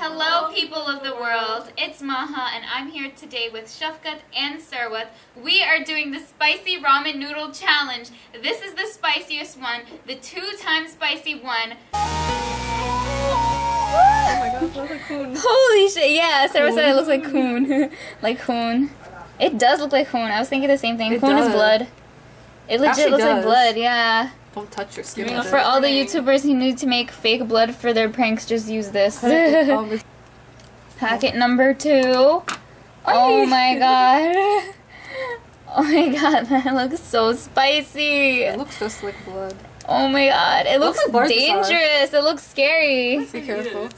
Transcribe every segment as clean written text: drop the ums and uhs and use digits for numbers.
Hello people of the world, it's Maha and I'm here today with Shafqat and Sarwath. We are doing the spicy ramen noodle challenge. This is the spiciest one, the 2-time spicy one. Oh my gosh, that's a coon. Holy shit, yeah, Sarwath said it looks like coon. Like coon. It does look like coon, I was thinking the same thing. Coon is blood. It legit actually looks like blood, yeah. Don't touch your skin. For it. All the YouTubers who need to make fake blood for their pranks, just use this. Packet number 2. Oh my god. Oh my god, that looks so spicy. It looks just like blood. Oh my god, it looks dangerous. It looks scary. Be careful.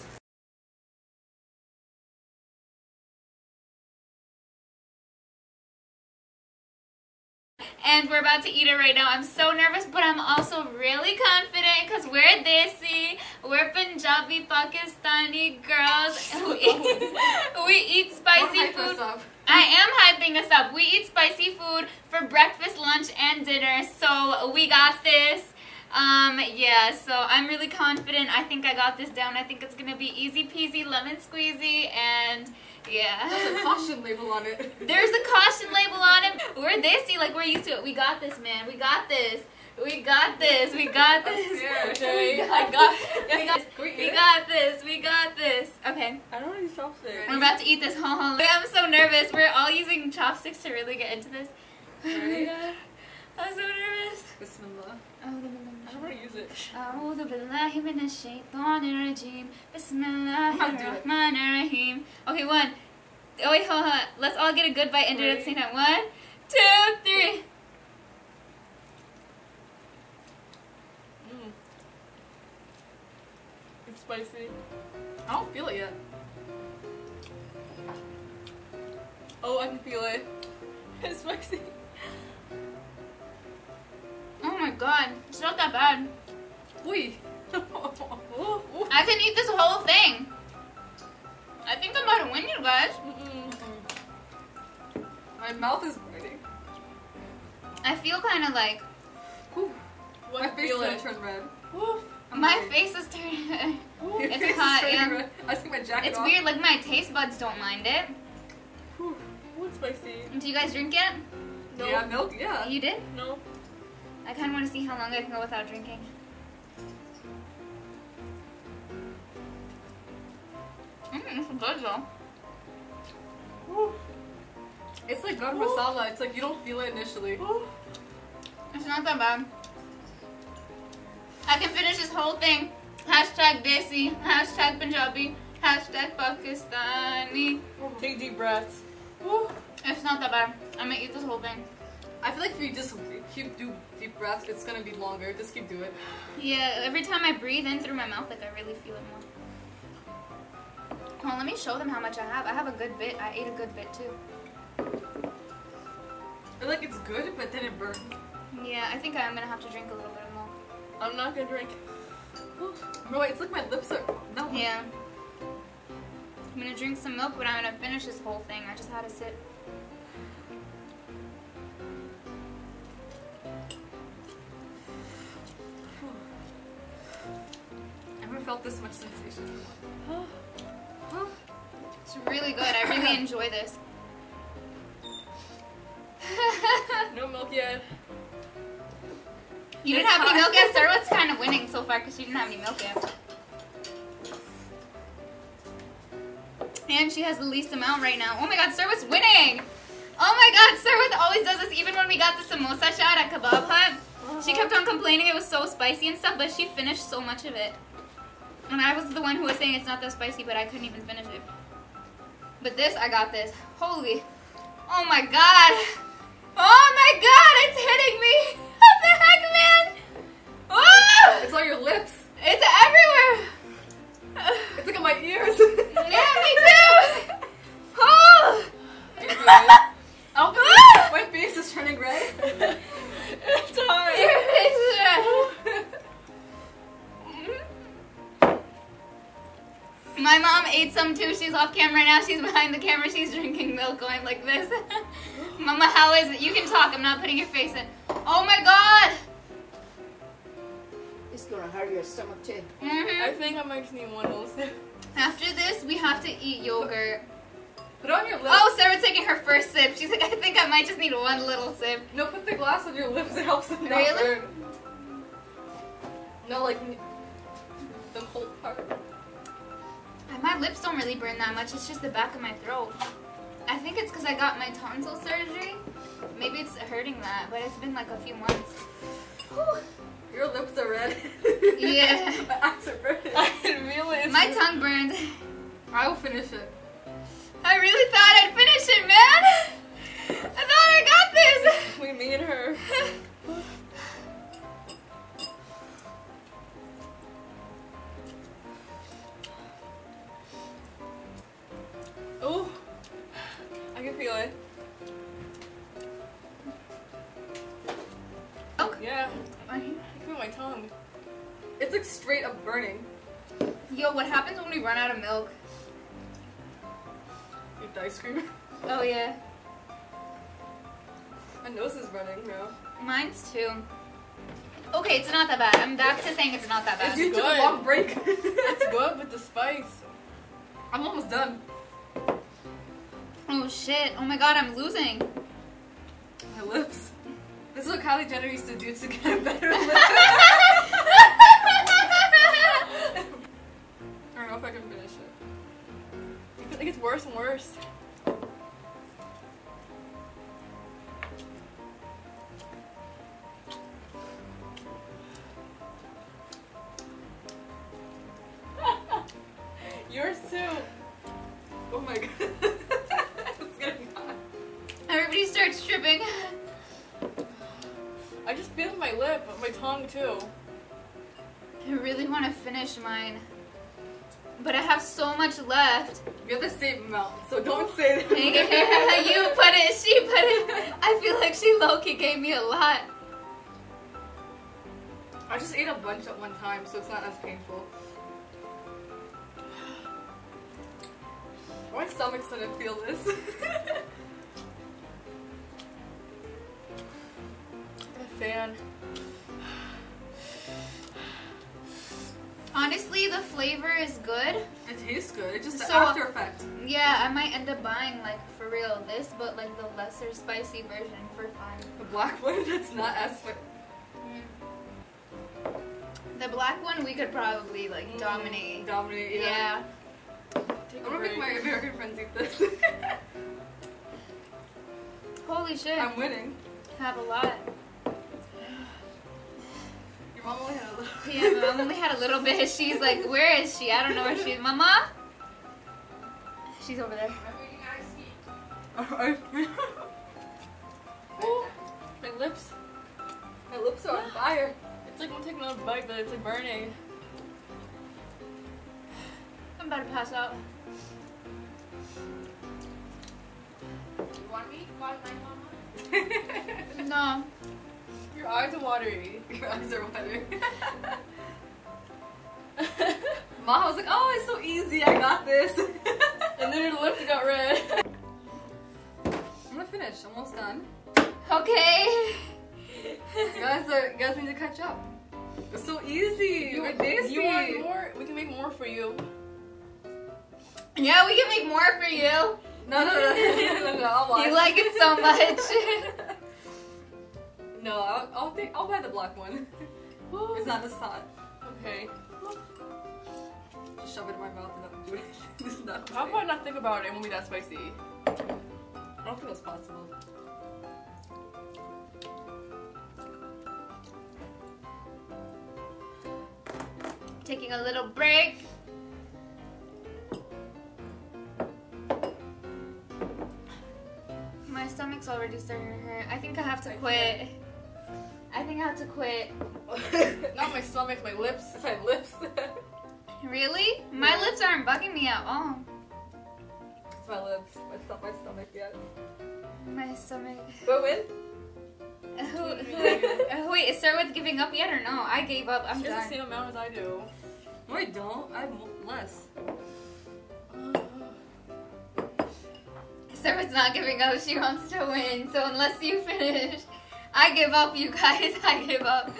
And we're about to eat it right now. I'm so nervous, but I'm also really confident because we're desi. We're Punjabi, Pakistani girls who eat, we eat spicy food. I am hyping us up. We eat spicy food for breakfast, lunch, and dinner. So we got this. Yeah, so I'm really confident. I think I got this down. I think it's going to be easy peasy, lemon squeezy, and... yeah. There's a caution label on it. There's a caution label on it. We're desi, like we're used to it. We got this, man. We got this. We got this. We got this. We got this. We got this. Okay. I don't need chopsticks. We're about to eat this. I'm so nervous. We're all using chopsticks to really get into this. Right. Oh my god. I'm so nervous. Bismillah. I don't want to use it. A'udhu billahi minash shaitanir rajeem. Bismillahir rahmanir rahim. Okay, one. Oh wait, hold on. Let's all get a good bite and do it at the same time. 1, 2, 3. Mm. It's spicy. I don't feel it yet. Oh, I can feel it. It's spicy. God, it's not that bad. Wee. I can eat this whole thing. I think I'm about to win, you guys. Mm-hmm. My mouth is burning. I feel kind of like... my face is gonna turn red. My face is turning red. It's hot, yeah. I took my jacket off. It's weird, like my taste buds don't mind it. Ooh, it's spicy. Do you guys drink it? No. Yeah, milk, yeah. You did? No. I kind of want to see how long I can go without drinking. It's good though. Ooh. It's like garam masala. It's like you don't feel it initially. Ooh. It's not that bad. I can finish this whole thing. Hashtag desi. Hashtag Punjabi. Hashtag Pakistani. Take deep breaths. Ooh. It's not that bad. I'm gonna eat this whole thing. I feel like if you just keep do deep breaths, it's gonna be longer. Just keep doing it. Yeah, every time I breathe in through my mouth, like I really feel it more. Well, let me show them how much I have. I have a good bit. I ate a good bit too. I feel like it's good, but then it burns. Yeah, I think I'm gonna have to drink a little bit more. I'm not gonna drink. Bro, it's like my lips are... no. Yeah. I'm gonna drink some milk, but I'm gonna finish this whole thing. I just had a sip. Felt this much sensation. It's really good. I really enjoy this. No milk yet. You didn't have any milk yet? Sarwath's kind of winning so far because she didn't have any milk yet. And she has the least amount right now. Oh my god, Sarwath's winning! Oh my god, Sarwath always does this even when we got the samosa shot at Kebab Hut. She kept on complaining it was so spicy and stuff, but she finished so much of it. And I was the one who was saying it's not that spicy, but I couldn't even finish it. But this, I got this. Holy. Oh my god. Oh my god, it's hitting me. What the heck, man? Oh! It's on your lips. It's everywhere. It's like on my ears. Yeah, me too. Oh. My face is turning red. It's hard. Your face is red. My mom ate some too. She's off camera now. She's behind the camera. She's drinking milk going like this. Mama, how is it? You can talk. I'm not putting your face in. Oh my god! It's gonna hurt your stomach too. Mm-hmm. I think I might need one also. After this, First, we have to eat yogurt. Put on your lips. Oh, Sarah's taking her first sip. She's like, I think I might just need one little sip. No, put the glass on your lips. It helps it not burn. No, like the whole part. My lips don't really burn that much. It's just the back of my throat. I think it's because I got my tonsil surgery. Maybe it's hurting that, but it's been like a few months. Whew. Your lips are red. Yeah. My eyes are burning. I didn't realize. My tongue burned. I will finish it. I really thought I'd finish it, man. I thought I got this. Between me and her. Oh, I can feel it. Milk? Yeah. I can feel my tongue. It's like straight up burning. Yo, what happens when we run out of milk? You have to ice cream. Oh yeah. My nose is running now. Mine's too. Okay, it's not that bad. I'm back to saying it's not that bad. You took a long break. It's good with the spice. I'm almost done. Oh shit, oh my god, I'm losing. My lips. This is what Kylie Jenner used to do to get a better lip. I don't know if I can finish it. I feel like it's worse and worse. Yours too. Oh my god. Stripping. I just feel my lip, but my tongue too. I really want to finish mine, but I have so much left. You're the same amount, so don't say that. You put it, she put it. I feel like she low-key gave me a lot. I just ate a bunch at one time, so it's not as painful. My stomach's gonna feel this. Fan. Honestly, the flavor is good. It tastes good. It's just the after effect. Yeah, I might end up buying, like, for real, this, but, like, the lesser spicy version for fun. The black one that's not as spicy. The black one we could probably, like, dominate. Dominate, yeah. I'm gonna make my American friends eat this. Holy shit. I'm winning. Have a lot. Mom only had a little. Yeah, Mom only had a little bit. She's like, where is she? I don't know where she is. Mama? She's over there. Oh, my lips. My lips are on fire. It's like I'm taking a bite, but it's like burning. I'm about to pass out. You want me to call my mama? No. Your eyes are watery. Your eyes are watery. Maha was like, oh, it's so easy, I got this. And then her lips got red. I'm gonna finish, almost done. Okay. You guys need to catch up. It's so easy. You want more? We can make more for you. Yeah, we can make more for you. No, I'll watch. You like it so much. No, I'll buy the black one. Woo. It's not this hot. Okay. Just shove it in my mouth and not do it. How about not think about it when we that spicy? I don't think that's possible. Taking a little break. My stomach's already starting to hurt. I think I have to quit. I think I have to quit. Not my stomach, my lips. It's my lips. Really? My lips aren't bugging me at all. It's my lips. It's not my stomach yet. My stomach. But when? Wait, is Sarwath giving up yet or no? I gave up. I'm done. She has the same amount as I do. No, I don't. I have less. Sarwath's not giving up. She wants to win. So unless you finish... I give up, you guys. I give up.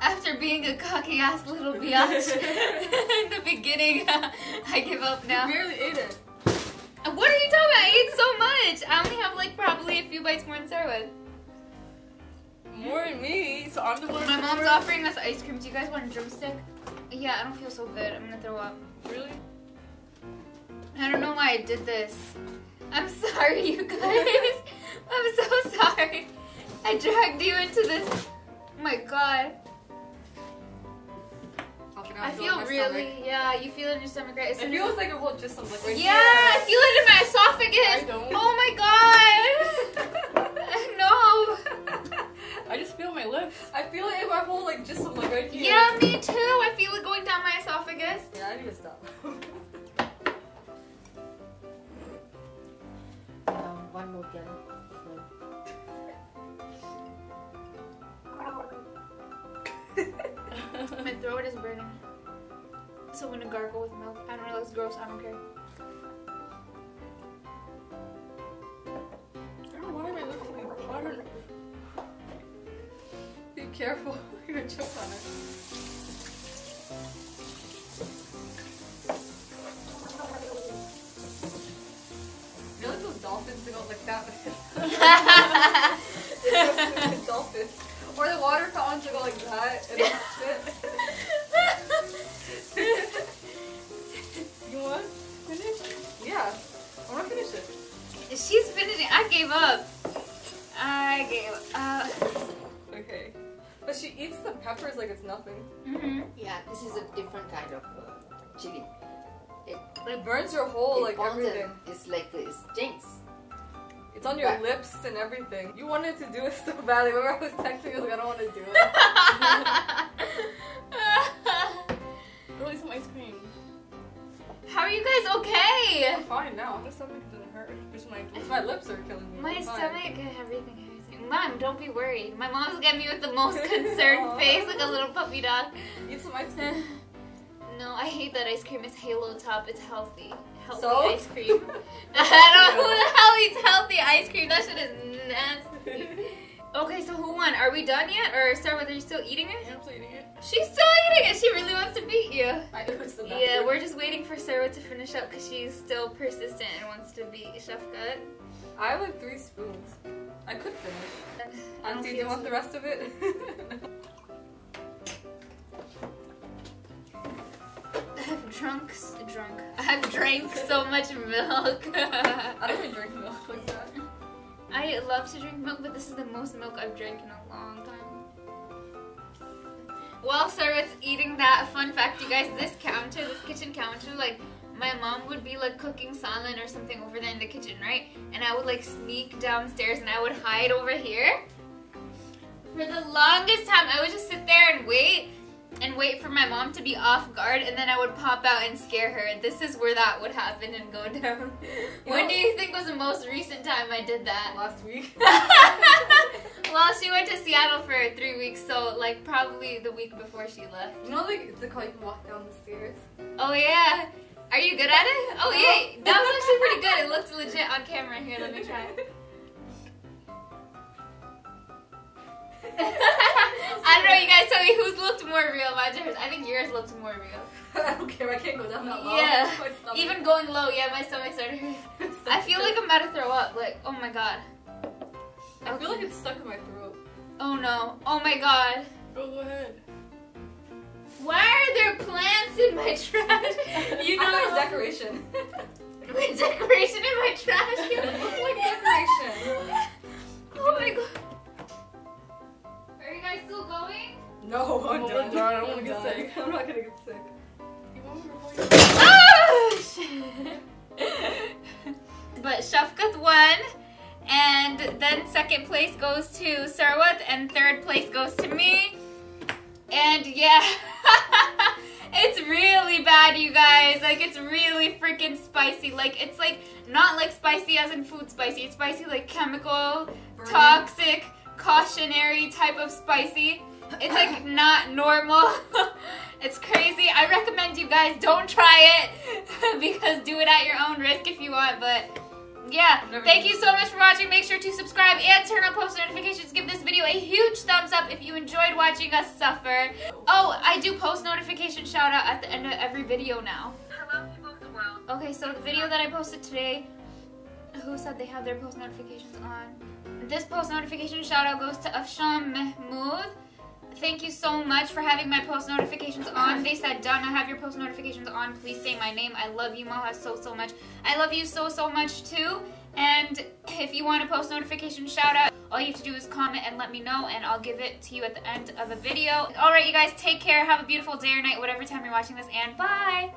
After after being a cocky ass little biatch in the beginning, I give up now. You barely ate it. What are you talking about? I ate so much. I only have like probably a few bites more than Sarwath. More than me, so I'm the one. My mom's offering us ice cream. Do you guys want a drumstick? Yeah, I don't feel so good. I'm gonna throw up. Really? I don't know why I did this. I'm sorry, you guys. I'm so sorry. I dragged you into this. Oh my god. I feel really, stomach. Yeah, you feel it in your stomach, right? It feels like a whole some liquid. Yeah, I feel it in my esophagus. I don't. Oh my god. No. I just feel my lips. I feel it in my whole, like, just some liquid right here. Yeah, me too. I feel it going down my esophagus. Yeah, I need to stop. One more again. My throat is burning. So I'm gonna gargle with milk. I don't know, that's gross, I don't care. I don't know why my lips are like hard. Be careful, you're gonna choke on it. You know like those dolphins that go like that? Dolphins. Or the water fountains that go like that and then spit. You want to finish? Yeah. I want to finish it. She's finishing. I gave up. I gave up. Okay. But she eats the peppers like it's nothing. Mm-hmm. Yeah, this is a different kind of chili. It burns your whole, like, everything. It's like, it stinks. It's on your lips and everything. You wanted to do it so badly. Remember I was texting, I was like, I don't want to do it. Really, some ice cream. How are you guys okay? I'm fine now. My stomach doesn't hurt. My lips are killing me. My stomach and everything hurts. Mom, don't be worried. My mom's got me with the most concerned face, like a little puppy dog. Eat some ice cream. No, I hate that ice cream. It's Halo Top. It's healthy. Healthy ice cream. I don't know who the hell eats healthy ice cream. That shit is nasty. Okay, so who won? Are we done yet? Or Sarwath, are you still eating it? Yeah, I'm still eating it. She's still eating it. She really wants to beat you. I know, it's the best. Yeah, we're just waiting for Sarwath to finish up because she's still persistent and wants to beat Shafqat. I went 3 spoons. I could finish. Auntie, do you want the rest of it? I've drank so much milk. I don't even drink milk like that. I love to drink milk, but this is the most milk I've drank in a long time. While Sarwath's eating that, fun fact, you guys, this counter, this kitchen counter, like, my mom would be like cooking salad or something over there in the kitchen, right? And I would like sneak downstairs and I would hide over here. For the longest time, I would just sit there and wait for my mom to be off guard, and then I would pop out and scare her. This is where that would happen and go down. When do you think was the most recent time I did that? Last week. Well, she went to Seattle for 3 weeks, so like probably the week before she left. You know, like it's a call you can walk down the stairs. Oh yeah. Are you good at it? Oh yeah, that was actually pretty good. It looked legit on camera. Here, let me try. I don't know, you guys tell me whose looked more real, mine or hers. I think yours looked more real. I don't care, I can't go down that low. Yeah, even going low, yeah, my stomach started hurting. I feel like I'm about to throw up, like, oh my god. I feel like it's stuck in my throat. Oh no, oh my god. Oh, go ahead. Why are there plants in my trash? You know, it's decoration. Wait, decoration in my trash? It looks like decoration. Oh my god. Are you guys still going? No, I'm done. I don't want to get sick. I'm not gonna get sick. You want me to get sick? Oh shit! But Shafqat won, and then 2nd place goes to Sarwath, and 3rd place goes to me. And yeah, it's really bad, you guys. Like it's really freaking spicy. Like it's like not like spicy as in food spicy. It's spicy like chemical, toxic, cautionary type of spicy. It's like not normal. It's crazy. I recommend you guys don't try it because do it at your own risk if you want, but Yeah, thank you so much for watching. Make sure to subscribe and turn on post notifications. Give this video a huge thumbs up if you enjoyed watching us suffer. Oh, I do post notification shout out at the end of every video now. Hello, people of the world. Okay, so the video that I posted today, who said they have their post notifications on? This post notification shout out goes to Afshan Mahmood. Thank you so much for having my post notifications on. They said, Donna, have your post notifications on. Please say my name. I love you, Maha, so, so much. I love you so, so much, too. And if you want a post notification shout out, all you have to do is comment and let me know, and I'll give it to you at the end of a video. All right, you guys, take care. Have a beautiful day or night, whatever time you're watching this, and bye.